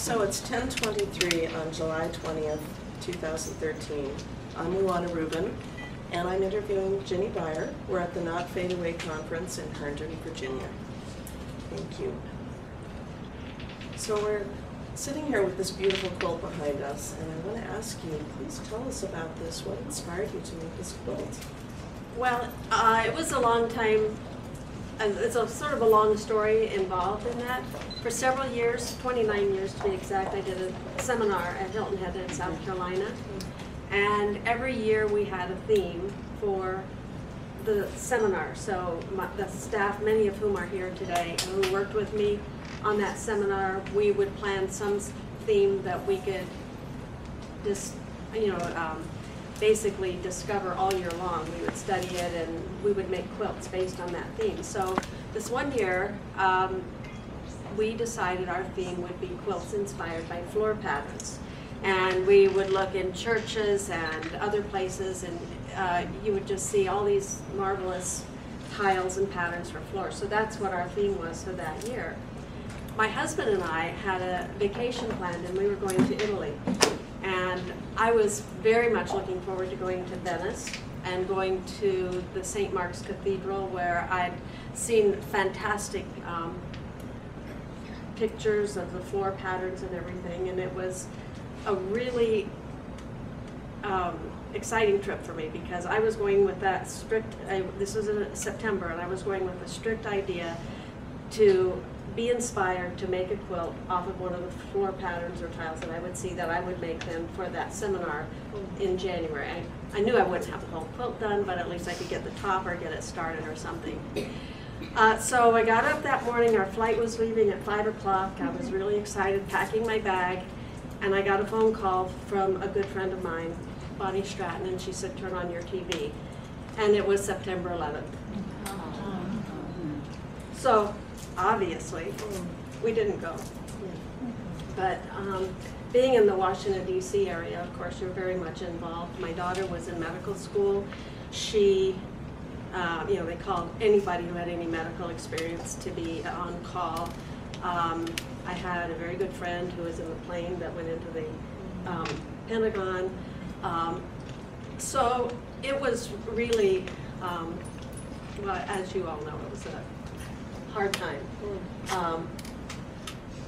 So it's 10:23 on July 20th, 2013. I'm Luana Rubin, and I'm interviewing Jinny Beyer. We're at the Not Fade Away Conference in Herndon, Virginia. Thank you. So we're sitting here with this beautiful quilt behind us, and I want to ask you, please tell us about this. What inspired you to make this quilt? Well, it was a long time. It's a sort of a long story involved in that. For several years, 29 years to be exact, I did a seminar at Hilton Head in South Carolina. And every year we had a theme for the seminar. So the staff, many of whom are here today, and who worked with me on that seminar, we would plan some theme that we could just, basically discover all year long. We would study it and we would make quilts based on that theme. So this one year, we decided our theme would be quilts inspired by floor patterns. And we would look in churches and other places, and you would just see all these marvelous tiles and patterns for floors. So that's what our theme was for that year. My husband and I had a vacation planned, and we were going to Italy. And I was very much looking forward to going to Venice and going to the St. Mark's Cathedral, where I'd seen fantastic pictures of the floor patterns and everything, and it was a really exciting trip for me, because I was going with that strict, this was in September, and I was going with a strict idea to be inspired to make a quilt off of one of the floor patterns or tiles that I would see, that I would make them for that seminar in January. I knew I wouldn't have the whole quilt done, but at least I could get the top or get it started or something. So I got up that morning, our flight was leaving at 5 o'clock, I was really excited, packing my bag, and I got a phone call from a good friend of mine, Bonnie Stratton, and she said, "Turn on your TV." And it was September 11th. So, obviously, we didn't go. But being in the Washington, D.C. area, of course, you're very much involved. My daughter was in medical school. She, they called anybody who had any medical experience to be on call. I had a very good friend who was in the plane that went into the Pentagon. So it was really, well, as you all know, it was a hard time.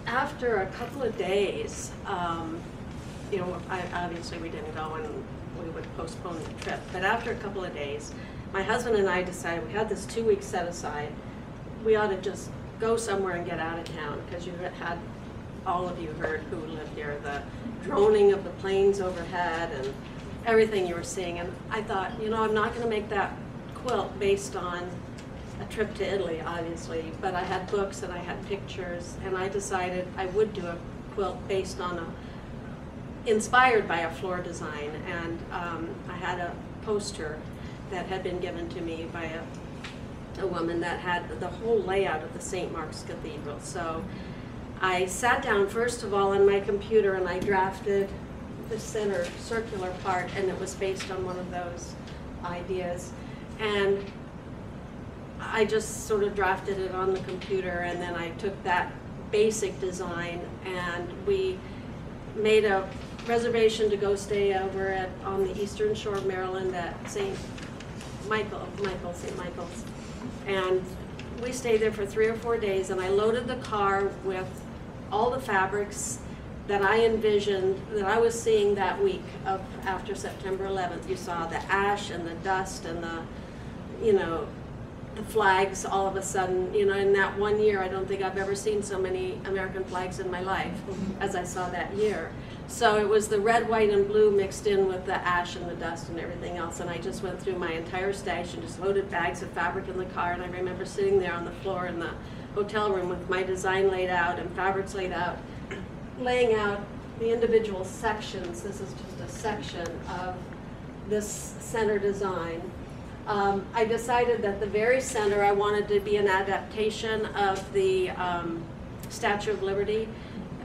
After a couple of days, obviously we didn't go, and we would postpone the trip. But after a couple of days, my husband and I decided we had this 2 week set aside. We ought to just go somewhere and get out of town, because you had, all of you heard who lived here, the droning of the planes overhead and everything you were seeing. And I thought, I'm not going to make that quilt based on a trip to Italy, obviously, but I had books and I had pictures, and I decided I would do a quilt based on inspired by a floor design. And I had a poster that had been given to me by a woman that had the whole layout of the St. Mark's Cathedral. So I sat down first of all on my computer, and I drafted the center circular part, and it was based on one of those ideas. And I just sort of drafted it on the computer, and then I took that basic design, and we made a reservation to go stay over on the eastern shore of Maryland at St. Michael's. And we stayed there for 3 or 4 days, and I loaded the car with all the fabrics that I envisioned, that I was seeing that week after September 11th. You saw the ash and the dust and the flags all of a sudden. In that one year, I don't think I've ever seen so many American flags in my life as I saw that year. So it was the red, white, and blue mixed in with the ash and the dust and everything else. And I just went through my entire stash and just loaded bags of fabric in the car. And I remember sitting there on the floor in the hotel room with my design laid out and fabrics laid out, laying out the individual sections. This is just a section of this center design. I decided that the very center I wanted to be an adaptation of the Statue of Liberty.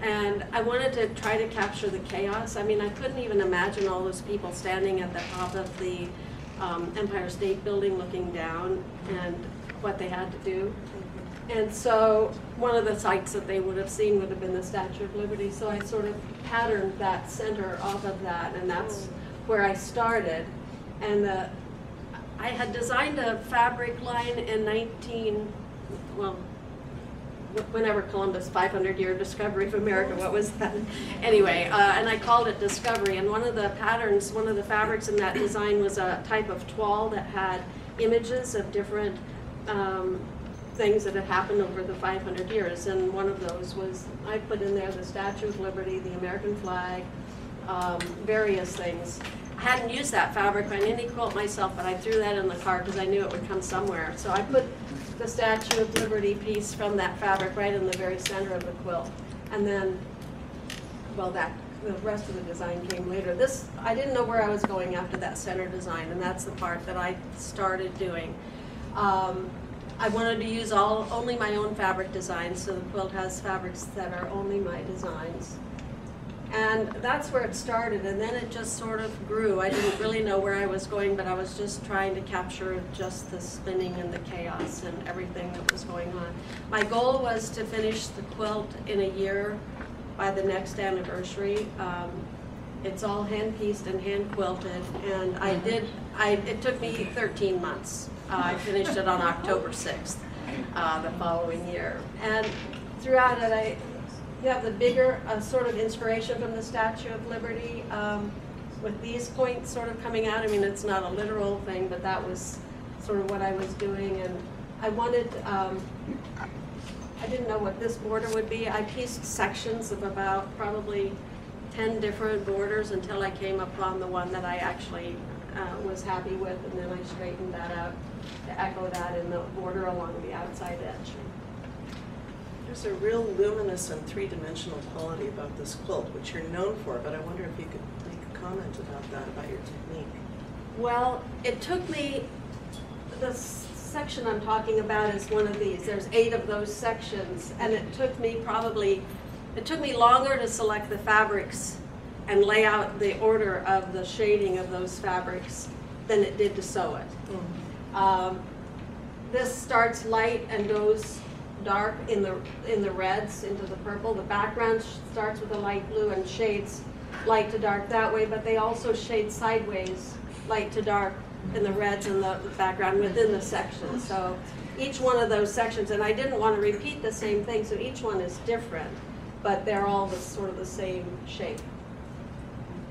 And I wanted to try to capture the chaos. I mean, I couldn't even imagine all those people standing at the top of the Empire State Building looking down and what they had to do. And so one of the sites that they would have seen would have been the Statue of Liberty. So I sort of patterned that center off of that, and that's where I started. And I had designed a fabric line in whenever Columbus, 500-year discovery of America, what was that? Anyway, and I called it Discovery. And one of the patterns, one of the fabrics in that design was a type of toile that had images of different things that had happened over the 500 years. And one of those was, I put in there the Statue of Liberty, the American flag, various things. I hadn't used that fabric on any quilt myself, but I threw that in the car because I knew it would come somewhere. So I put the Statue of Liberty piece from that fabric right in the very center of the quilt. And then, well, the rest of the design came later. This, I didn't know where I was going after that center design, and that's the part that I started doing. I wanted to use only my own fabric designs, so the quilt has fabrics that are only my designs. And that's where it started, and then it just sort of grew. I didn't really know where I was going, but I was just trying to capture just the spinning and the chaos and everything that was going on. My goal was to finish the quilt in a year by the next anniversary. It's all hand-pieced and hand-quilted, and it took me 13 months. I finished it on October 6th the following year. And throughout it, you have the bigger sort of inspiration from the Statue of Liberty with these points sort of coming out. I mean, it's not a literal thing, but that was sort of what I was doing. And I wanted, I didn't know what this border would be. I pieced sections of about probably 10 different borders until I came upon the one that I actually was happy with, and then I straightened that out to echo that in the border along the outside edge. There's a real luminous and three-dimensional quality about this quilt, which you're known for, but I wonder if you could make a comment about that, about your technique. Well, it took me, the section I'm talking about is one of these. There's 8 of those sections, and it took me longer to select the fabrics and lay out the order of the shading of those fabrics than it did to sew it. Mm-hmm. This starts light and goes dark in the reds into the purple. The background starts with a light blue and shades light to dark that way, but they also shade sideways light to dark in the reds in the background within the section. So each one of those sections, and I didn't want to repeat the same thing, so each one is different, but they're all sort of the same shape.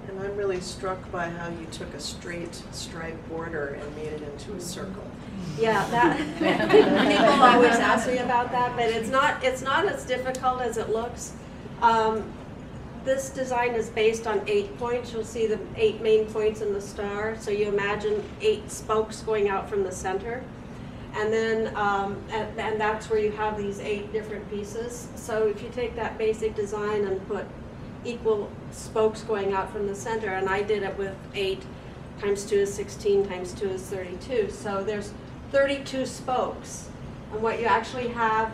And I'm really struck by how you took a straight striped border and made it into a circle. Yeah, that people always ask me about that, but it's not as difficult as it looks. This design is based on 8 points. You'll see the 8 main points in the star. So you imagine 8 spokes going out from the center, and then and that's where you have these 8 different pieces. So if you take that basic design and put equal spokes going out from the center, and I did it with 8 times 2 is 16 times 2 is 32, so there's 32 spokes. And what you actually have,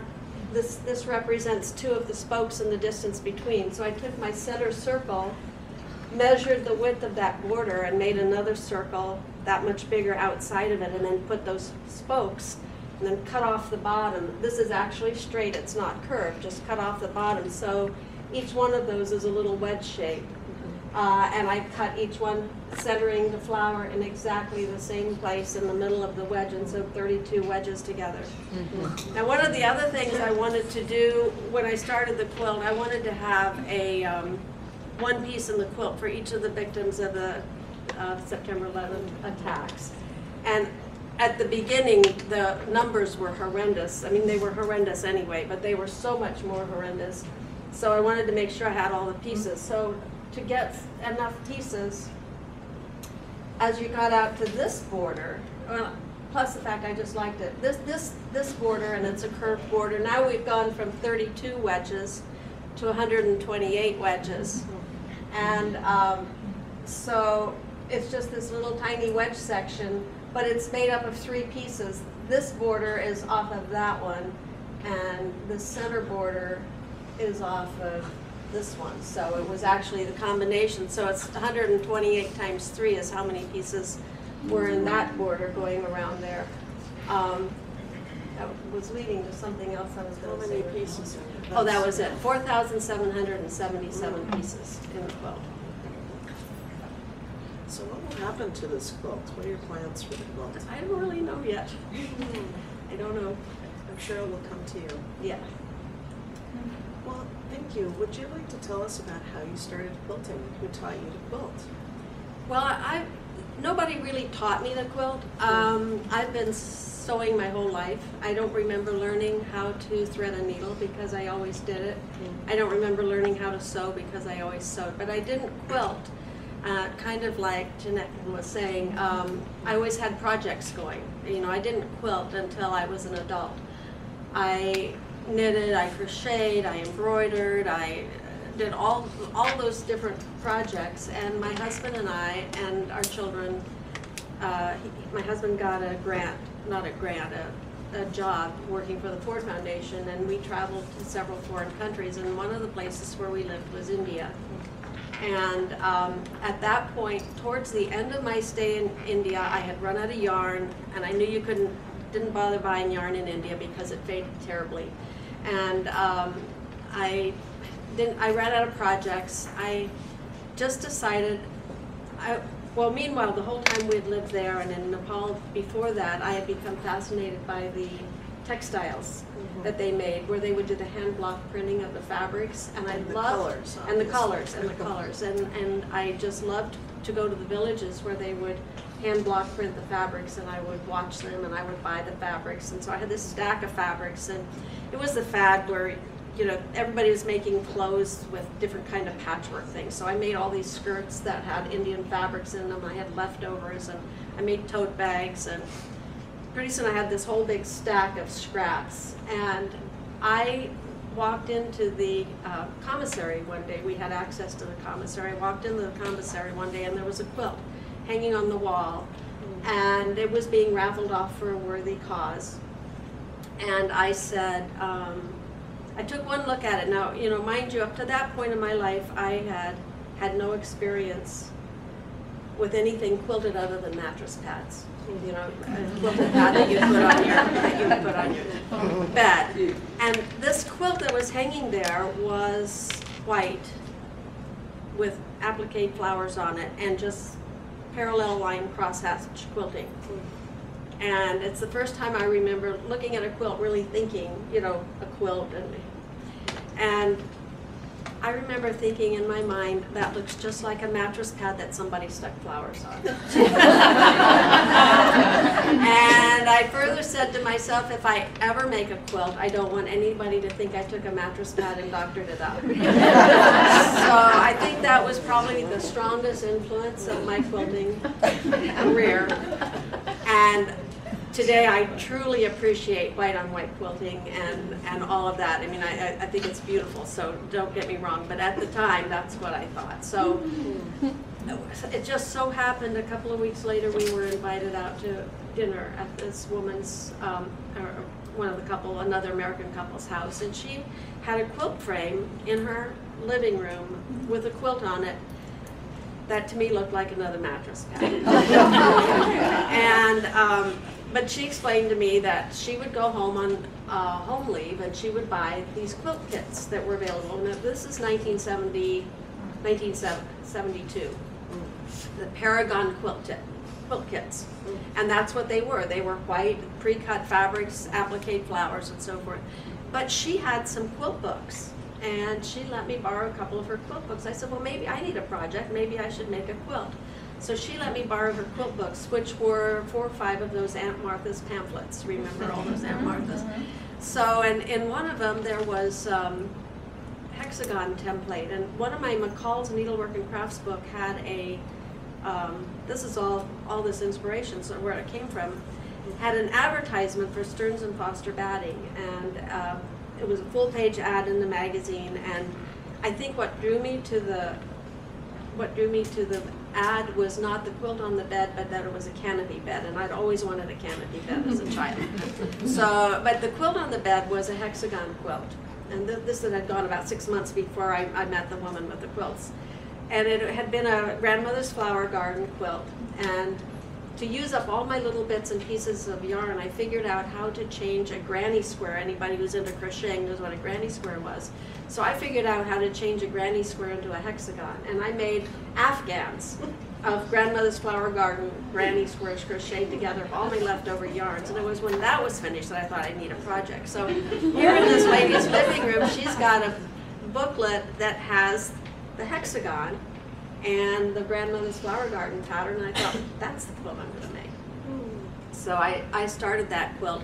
this represents 2 of the spokes and the distance between. So I took my center circle, measured the width of that border, and made another circle that much bigger outside of it, and then put those spokes, and then cut off the bottom. This is actually straight, it's not curved, just cut off the bottom. So each one of those is a little wedge shape. And I cut each one, centering the flower in exactly the same place in the middle of the wedge, and so 32 wedges together. Mm-hmm. Now, one of the other things I wanted to do when I started the quilt, I wanted to have a one piece in the quilt for each of the victims of the September 11th attacks. And at the beginning, the numbers were horrendous. I mean, they were horrendous anyway, but they were so much more horrendous. So I wanted to make sure I had all the pieces. So to get enough pieces, as you got out to this border, well, plus the fact I just liked it, this border, and it's a curved border. Now we've gone from 32 wedges to 128 wedges. And so it's just this little tiny wedge section, but it's made up of 3 pieces. This border is off of that one, and the center border is off of this one. So it was actually the combination. So it's 128 times 3 is how many pieces were in that border going around there. was leading to something else I was going to say. How many pieces? Oh, that was it. 4,777 pieces in the quilt. So what will happen to this quilt? What are your plans for the quilt? I don't really know yet. I don't know. I'm sure it will come to you. Yeah. Well, thank you. Would you like to tell us about how you started quilting? Who taught you to quilt? Well, nobody really taught me to quilt. I've been sewing my whole life. I don't remember learning how to thread a needle because I always did it. I don't remember learning how to sew because I always sewed, but I didn't quilt. Kind of like Jeanette was saying, I always had projects going. You know, I didn't quilt until I was an adult. I knitted, I crocheted, I embroidered, I did all those different projects. And my husband and I and our children, my husband got a job working for the Ford Foundation, and we traveled to several foreign countries, and one of the places where we lived was India. And at that point, towards the end of my stay in India, I had run out of yarn, and I knew you didn't bother buying yarn in India because it faded terribly. And I ran out of projects. I just decided, well, meanwhile, the whole time we'd lived there and in Nepal before that, I had become fascinated by the textiles that they made, where they would do the hand block printing of the fabrics, and I loved the colors, and I just loved to go to the villages where they would hand block print the fabrics, and I would watch them, and I would buy the fabrics, and so I had this stack of fabrics, and it was the fad where, you know, everybody was making clothes with different kind of patchwork things. So I made all these skirts that had Indian fabrics in them. I had leftovers, and I made tote bags, and pretty soon I had this whole big stack of scraps. And I walked into the commissary one day. We had access to the commissary. I walked into the commissary one day, and there was a quilt hanging on the wall, and it was being raffled off for a worthy cause. And I said, I took one look at it. Now, you know, mind you, up to that point in my life, I had no experience with anything quilted other than mattress pads. You know, a quilted pad that you put on your bed. And this quilt that was hanging there was white with applique flowers on it and just parallel line crosshatch quilting. And it's the first time I remember looking at a quilt, really thinking, you know, a quilt. And I remember thinking in my mind, that looks just like a mattress pad that somebody stuck flowers on. And I further said to myself, if I ever make a quilt, I don't want anybody to think I took a mattress pad and doctored it up. So I think that was probably the strongest influence of my quilting career. And today I truly appreciate white-on-white quilting and all of that. I mean, I think it's beautiful, so don't get me wrong, but at the time, that's what I thought. So it just so happened a couple of weeks later we were invited out to dinner at this woman's, another American couple's house, and she had a quilt frame in her living room with a quilt on it that to me looked like another mattress pad. And but she explained to me that she would go home on home leave, and she would buy these quilt kits that were available. Now, this is 1972, the Paragon quilt kits. And that's what they were. They were white, pre-cut fabrics, applique flowers, and so forth. But she had some quilt books, and she let me borrow a couple of her quilt books. I said, well, maybe I need a project. Maybe I should make a quilt. So she let me borrow her quilt books, which were 4 or 5 of those Aunt Martha's pamphlets. Remember all those Aunt Martha's? So, and in one of them there was hexagon template, and one of my McCall's Needlework and Crafts book had a, this is all this inspiration, so where it came from, had an advertisement for Stearns and Foster batting, and it was a full-page ad in the magazine, and I think what drew me to the ad was not the quilt on the bed, but that it was a canopy bed, and I'd always wanted a canopy bed as a child. So, but the quilt on the bed was a hexagon quilt, and this had gone about 6 months before I met the woman with the quilts, and it had been a grandmother's flower garden quilt, and to use up all my little bits and pieces of yarn, I figured out how to change a granny square. Anybody who's into crocheting knows what a granny square was. So I figured out how to change a granny square into a hexagon, and I made afghans of grandmother's flower garden, granny squares crocheted together, all my leftover yarns. And it was when that was finished that I thought I need a project. So here in this lady's living room, she's got a booklet that has the hexagon and the grandmother's flower garden pattern, and I thought, that's the quilt I'm going to make. So I started that quilt,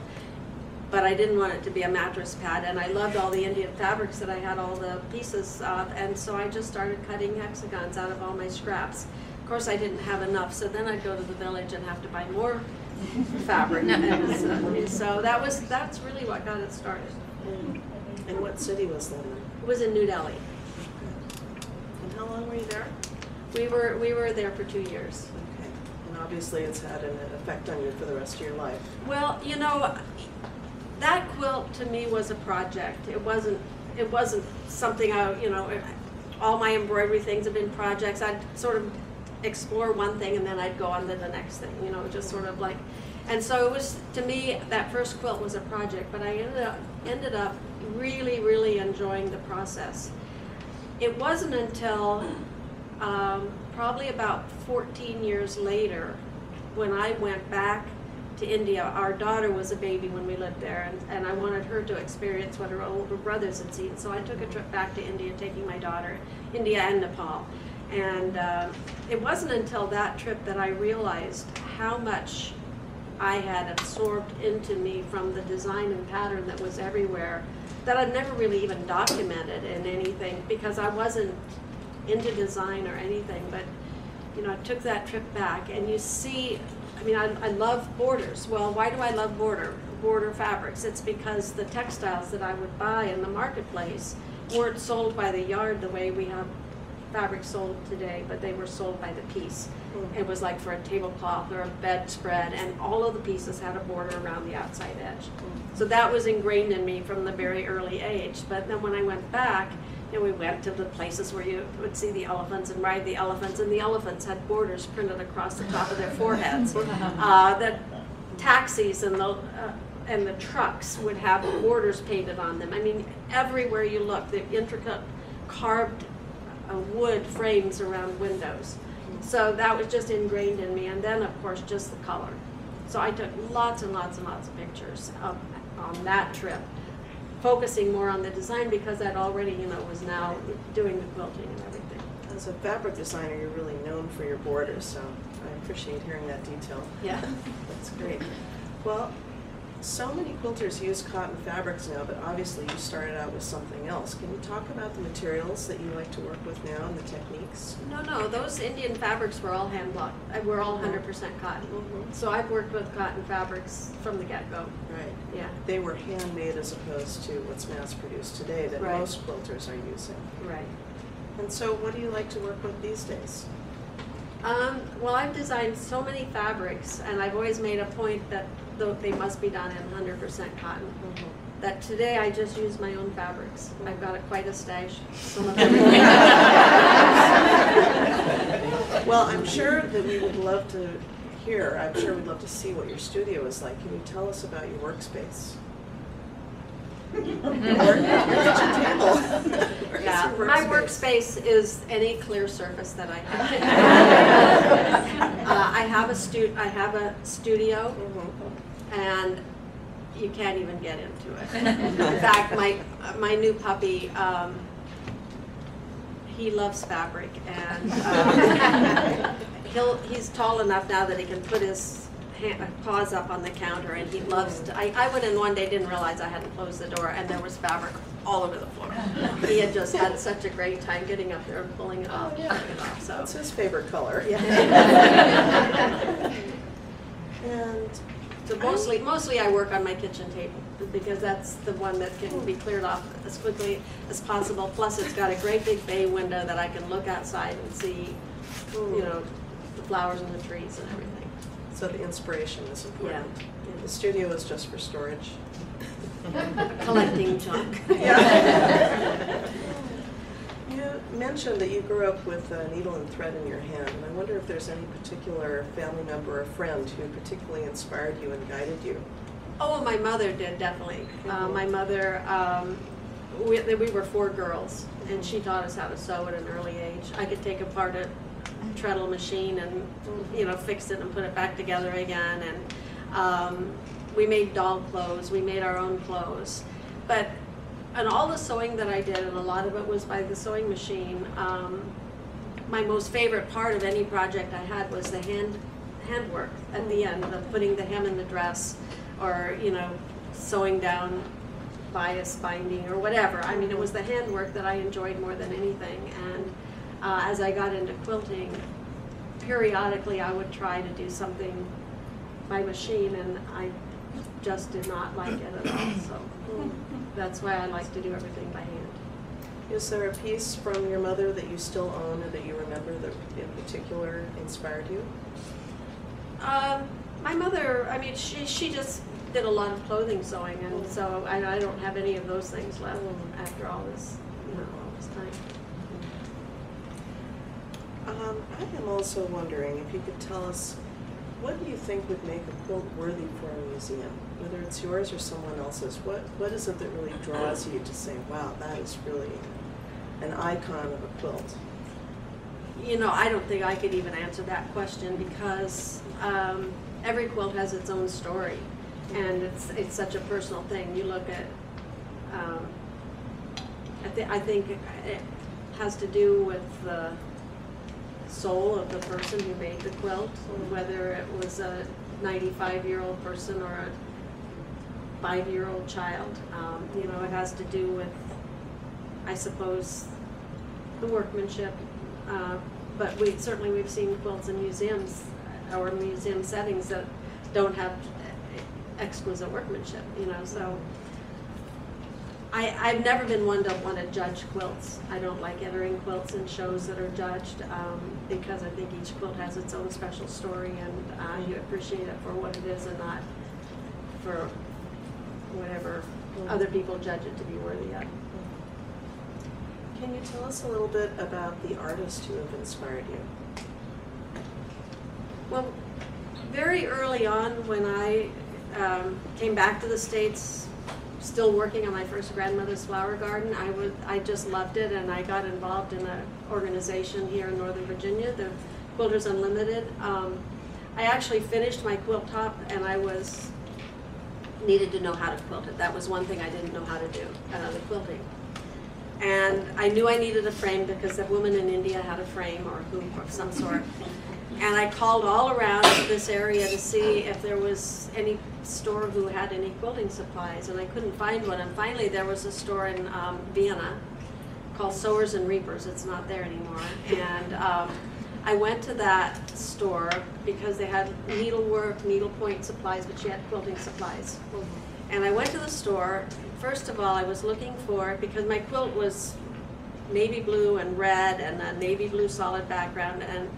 but I didn't want it to be a mattress pad, and I loved all the Indian fabrics that I had all the pieces of, and so I just started cutting hexagons out of all my scraps. Of course, I didn't have enough, so then I'd go to the village and have to buy more fabric. And so that's really what got it started. And what city was that in? It was in New Delhi. And how long were you there? We were there for 2 years. Okay. And obviously it's had an effect on you for the rest of your life. Well, you know, that quilt to me was a project. It wasn't something I, you know, all my embroidery things have been projects. I'd sort of explore one thing and then I'd go on to the next thing, you know, just sort of like, and so it was, to me, that first quilt was a project, but I ended up really, really enjoying the process. It wasn't until probably about 14 years later when I went back to India. Our daughter was a baby when we lived there, and I wanted her to experience what her older brothers had seen. So I took a trip back to India, taking my daughter, India and Nepal. And it wasn't until that trip that I realized how much I had absorbed into me from the design and pattern that was everywhere, that I'd never really even documented in anything, because I wasn't into design or anything. But, you know, I took that trip back, and you see, I mean, I love borders. Well, why do I love border fabrics? It's because the textiles that I would buy in the marketplace weren't sold by the yard the way we have fabric sold today, but they were sold by the piece. It was like for a tablecloth or a bedspread, and all of the pieces had a border around the outside edge. So that was ingrained in me from the very early age. But then when I went back, and we went to the places where you would see the elephants and ride the elephants, and the elephants had borders printed across the top of their foreheads. The taxis and the trucks would have borders painted on them. I mean, everywhere you look, the intricate carved wood frames around windows. So that was just ingrained in me, and then of course just the color. So I took lots and lots and lots of pictures on that trip, focusing more on the design because I'd already, you know, was now doing the quilting and everything. As a fabric designer, you're really known for your borders, so I appreciate hearing that detail. Yeah. That's great. Well, so many quilters use cotton fabrics now, but obviously you started out with something else. Can you talk about the materials that you like to work with now and the techniques? No, those Indian fabrics were all hand-blocked. We're all 100% cotton. So I've worked with cotton fabrics from the get-go. Right. Yeah. They were handmade as opposed to what's mass-produced today that most quilters are using. Right. And so what do you like to work with these days? Well, I've designed so many fabrics, and I've always made a point that they must be done in 100% cotton. That today I just use my own fabrics. I've got quite a stash. Some of everything. Well, I'm sure that we would love to hear. I'm sure we'd love to see what your studio is like. Can you tell us about your workspace? Yeah, my workspace is any clear surface that I have. I have a studio, and you can't even get into it. In fact, my new puppy, he loves fabric, and he's tall enough now that he can put his paws up on the counter, and he loves to, I went in one day, didn't realize I hadn't closed the door, and there was fabric all over the floor. He had just had such a great time getting up there and pulling it off. So. That's his favorite color. Yeah. And so mostly I work on my kitchen table, because that's the one that can be cleared off as quickly as possible. Plus it's got a great big bay window that I can look outside and see, you know, the flowers and the trees and everything. So the inspiration is important. Yeah. The studio is just for storage. Collecting junk. Yeah. You mentioned that you grew up with a needle and thread in your hand, and I wonder if there's any particular family member or friend who particularly inspired you and guided you. Oh, my mother did, definitely. My mother, we were four girls, and she taught us how to sew at an early age. I could take apart a treadle machine and, you know, fix it and put it back together again. And we made doll clothes. We made our own clothes. But and all the sewing that I did, and a lot of it was by the sewing machine. My most favorite part of any project I had was the handwork at the end, of putting the hem in the dress, or, you know, sewing down bias binding or whatever. I mean, it was the handwork that I enjoyed more than anything. And as I got into quilting, periodically I would try to do something by machine, and I just did not like it at all. So that's why I like to do everything by hand. Is there a piece from your mother that you still own or that you remember that in particular inspired you? My mother, I mean, she just did a lot of clothing sewing, and so I don't have any of those things left after all this, you know, all this time. I am also wondering if you could tell us, what do you think would make a quilt worthy for a museum? Whether it's yours or someone else's, what is it that really draws you to say, wow, that is really an icon of a quilt? You know, I don't think I could even answer that question, because every quilt has its own story, and it's such a personal thing. You look at, I think it has to do with the soul of the person who made the quilt, whether it was a 95-year-old person or a 5-year-old child. You know, it has to do with, I suppose, the workmanship. But we've seen quilts in museums or museum settings that don't have exquisite workmanship, you know. So I've never been one to want to judge quilts. I don't like entering quilts in shows that are judged, because I think each quilt has its own special story, and you appreciate it for what it is and not for whatever other people judge it to be worthy of. Can you tell us a little bit about the artists who have inspired you? Well, very early on, when I came back to the States, still working on my first grandmother's flower garden, I just loved it, and I got involved in an organization here in Northern Virginia, the Quilters Unlimited. I actually finished my quilt top, and I needed to know how to quilt it. That was one thing I didn't know how to do, the quilting. And I knew I needed a frame because that woman in India had a frame or a hoop of some sort. And I called all around this area to see if there was any store who had any quilting supplies, and I couldn't find one. And finally there was a store in Vienna called Sowers and Reapers. It's not there anymore. And I went to that store because they had needlework, needlepoint supplies, but she had quilting supplies. And I went to the store. First of all, I was looking for, because my quilt was navy blue and red and a navy blue solid background, and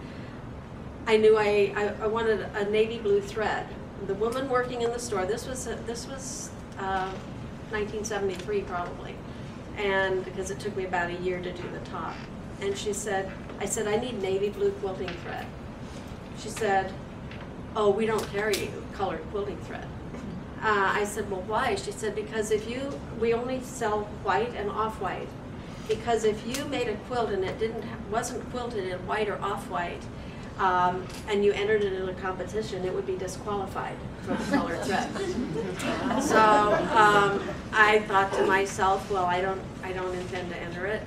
I knew I wanted a navy blue thread. The woman working in the store, this was 1973 probably, and because it took me about a year to do the top, and she said, I said, I need navy blue quilting thread. She said, oh, we don't carry colored quilting thread. I said, well, why? She said, because we only sell white and off-white. Because if you made a quilt and it wasn't quilted in white or off-white, and you entered it in a competition, it would be disqualified from color thread. So I thought to myself, well, I don't intend to enter it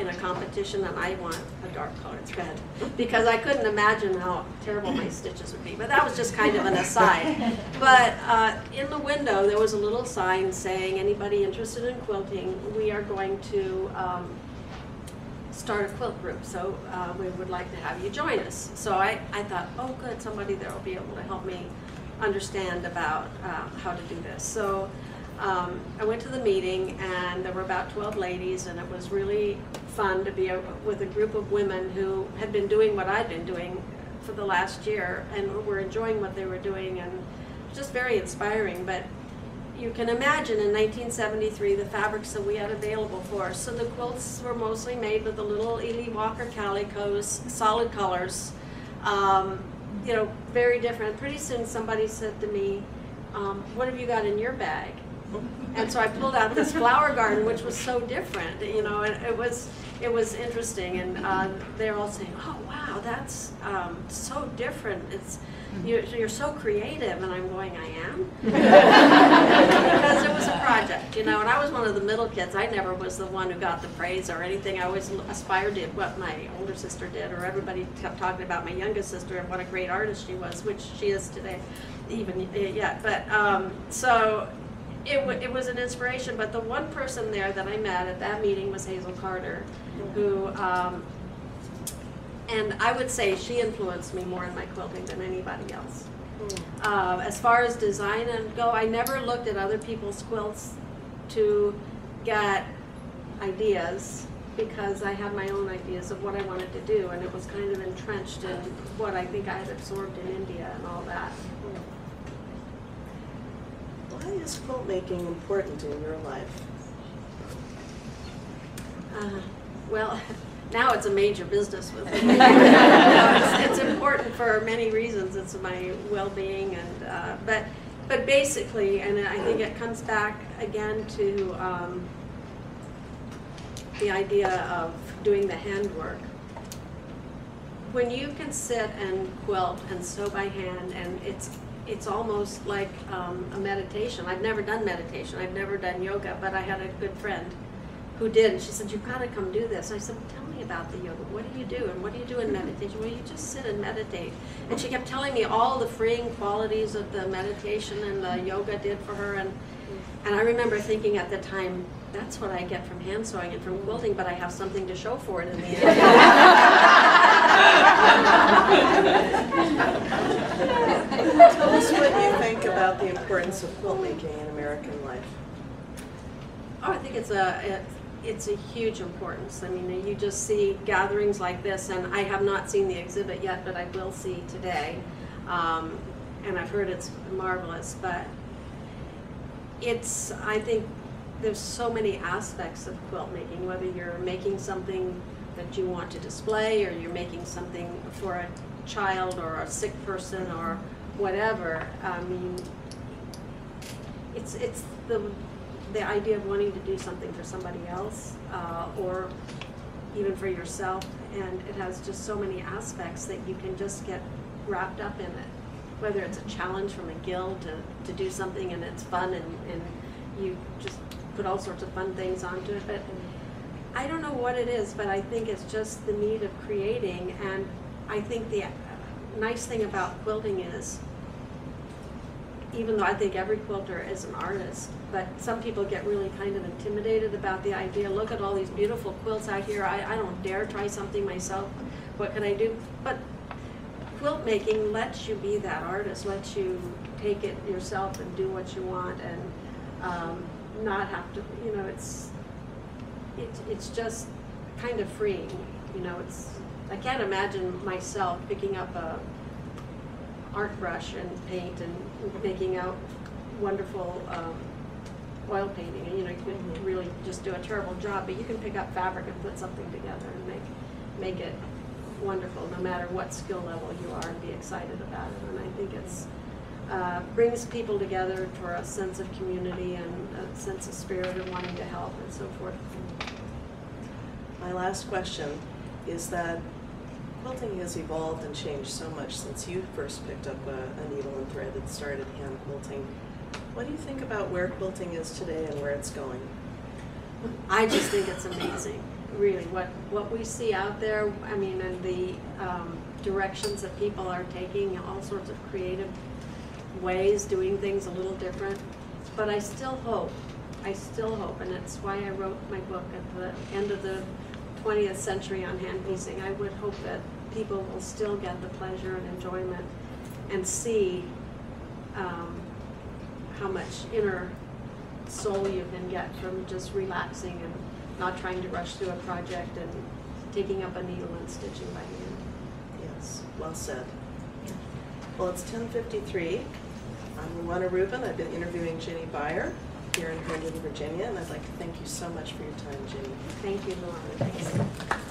in a competition, and I want a dark colored thread, because I couldn't imagine how terrible my stitches would be. But that was just kind of an aside. But in the window there was a little sign saying, anybody interested in quilting, we are going to start a quilt group, so we would like to have you join us. So I thought, oh good, somebody there will be able to help me understand about how to do this. So I went to the meeting, and there were about 12 ladies, and it was really fun to be with a group of women who had been doing what I'd been doing for the last year and were enjoying what they were doing, and just very inspiring. But you can imagine in 1973 the fabrics that we had available for us. So the quilts were mostly made with the little Ely Walker calicos, solid colors, you know, very different. Pretty soon somebody said to me, what have you got in your bag? And so I pulled out this flower garden, which was so different, you know, and it was interesting. And they're all saying, oh, wow, that's so different. It's, you're so creative. And I'm going, I am? Because it was a project, you know, and I was one of the middle kids. I never was the one who got the praise or anything. I always aspired to what my older sister did, or everybody kept talking about my youngest sister and what a great artist she was, which she is today, even yet. But so it was an inspiration. But the one person there that I met at that meeting was Hazel Carter, who, and I would say she influenced me more in my quilting than anybody else. As far as design and go, I never looked at other people's quilts to get ideas, because I had my own ideas of what I wanted to do, and it was kind of entrenched in what I think I had absorbed in India and all that. Why is quilt making important in your life? Well, now it's a major business with me. It's important for many reasons. It's my well-being, and but basically, and I think it comes back again to the idea of doing the handwork. When you can sit and quilt and sew by hand, and it's almost like a meditation. I've never done meditation. I've never done yoga, but I had a good friend who did, and she said, you've got to come do this. And I said, well, tell me about the yoga. What do you do, and what do you do in meditation? Well, you just sit and meditate. And she kept telling me all the freeing qualities of the meditation and the yoga did for her. And I remember thinking at the time, that's what I get from hand sewing and from quilting, but I have something to show for it in the end. Tell us what you think about the importance of quiltmaking in American life. Oh, I think it's a huge importance. I mean, you just see gatherings like this, and I have not seen the exhibit yet, but I will see today. And I've heard it's marvelous, but it's, I think, there's so many aspects of quilt making, whether you're making something that you want to display, or you're making something for a child or a sick person or whatever. I mean, it's the idea of wanting to do something for somebody else, or even for yourself, and it has just so many aspects that you can just get wrapped up in it, whether it's a challenge from a guild to do something, and it's fun, and you just put all sorts of fun things onto it. But I don't know what it is, but I think it's just the need of creating. And I think the nice thing about quilting is, even though I think every quilter is an artist, but some people get really kind of intimidated about the idea, look at all these beautiful quilts out here, I don't dare try something myself, what can I do? But quilt making lets you be that artist, lets you take it yourself and do what you want, and not have to, you know, it's just kind of freeing, you know. It's, I can't imagine myself picking up a art brush and paint and making out wonderful oil painting. And, you know, you can really just do a terrible job, but you can pick up fabric and put something together and make it wonderful, no matter what skill level you are, and be excited about it. And I think it's brings people together for a sense of community and a sense of spirit and wanting to help and so forth. My last question is that quilting has evolved and changed so much since you first picked up a needle and thread and started hand quilting. What do you think about where quilting is today and where it's going? I just think it's amazing, really, what we see out there. I mean, and the directions that people are taking, all sorts of creative ways, doing things a little different. But I still hope, and it's why I wrote my book at the end of the 20th century on hand piecing. I would hope that people will still get the pleasure and enjoyment and see how much inner soul you can get from just relaxing and not trying to rush through a project and taking up a needle and stitching by hand. Yes, well said. Well, it's 10:53. I'm Luana Rubin. I've been interviewing Jinny Beyer here in Herndon, Virginia, and I'd like to thank you so much for your time, Jinny. Thank you, Luana. Thanks.